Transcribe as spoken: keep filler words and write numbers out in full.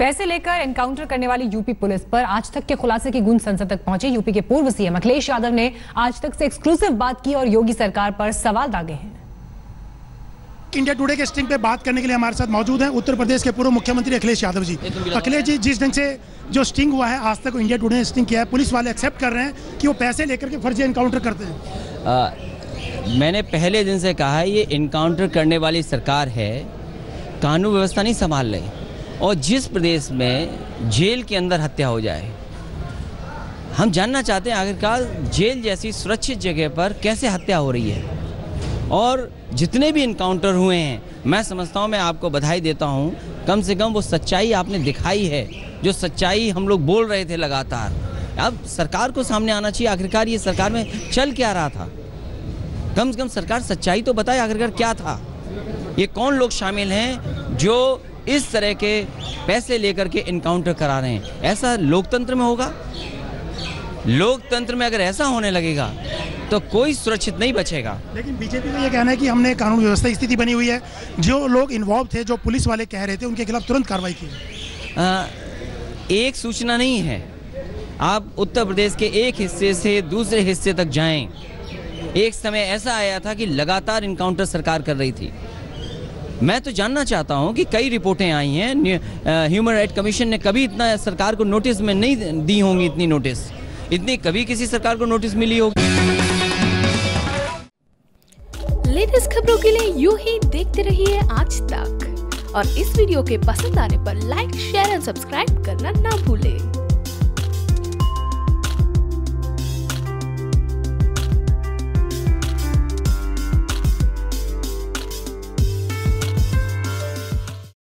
पैसे लेकर एनकाउंटर करने वाली यूपी पुलिस पर आज तक के खुलासे की गूंज संसद तक पहुंची। यूपी के पूर्व सीएम अखिलेश यादव ने आज तक से एक्सक्लूसिव बात की और योगी सरकार पर सवाल दागे हैं। इंडिया टुडे के स्टिंग पे बात करने के लिए हमारे साथ मौजूद हैं उत्तर प्रदेश के पूर्व मुख्यमंत्री अखिलेश यादव जी। अखिलेश जी, जिस ढंग से जो स्टिंग हुआ है आज तक इंडिया टुडे ने स्टिंग किया है, पुलिस वाले एक्सेप्ट कर रहे हैं कि वो पैसे लेकर के फर्जी एनकाउंटर करते हैं। आ, मैंने पहले दिन से कहा है ये एनकाउंटर करने वाली सरकार है, कानून व्यवस्था नहीं संभाल रही। और जिस प्रदेश में जेल के अंदर हत्या हो जाए, हम जानना चाहते हैं आखिरकार जेल जैसी सुरक्षित जगह पर कैसे हत्या हो रही है। और जितने भी इनकाउंटर हुए हैं, मैं समझता हूं, मैं आपको बधाई देता हूं, कम से कम वो सच्चाई आपने दिखाई है जो सच्चाई हम लोग बोल रहे थे लगातार। अब सरकार को सामने आना चाहिए आखिरकार ये सरकार में चल क्या रहा था। कम से कम सरकार सच्चाई तो बताए आखिरकार क्या था, ये कौन लोग शामिल हैं जो इस तरह के पैसे लेकर के इनकाउंटर करा रहे हैं। ऐसा लोकतंत्र में होगा? लोकतंत्र में अगर ऐसा होने लगेगा तो कोई सुरक्षित नहीं बचेगा। लेकिन बीजेपी का ये कहना है कि हमने कानून व्यवस्था की स्थिति बनी हुई है, जो लोग इन्वॉल्व थे, जो पुलिस वाले कह रहे थे, उनके खिलाफ तुरंत कार्रवाई की। एक सूचना नहीं है, आप उत्तर प्रदेश के एक हिस्से से दूसरे हिस्से तक जाएं। एक समय ऐसा आया था कि लगातार इनकाउंटर सरकार कर रही थी। मैं तो जानना चाहता हूँ कि कई रिपोर्टें आई हैं, ह्यूमन राइट कमीशन ने कभी इतना सरकार को नोटिस में नहीं दी होंगी, इतनी नोटिस इतनी कभी किसी सरकार को नोटिस मिली होगी। लेटेस्ट खबरों के लिए यूं ही देखते रहिए आज तक, और इस वीडियो के पसंद आने पर लाइक शेयर और सब्सक्राइब करना ना भूलें।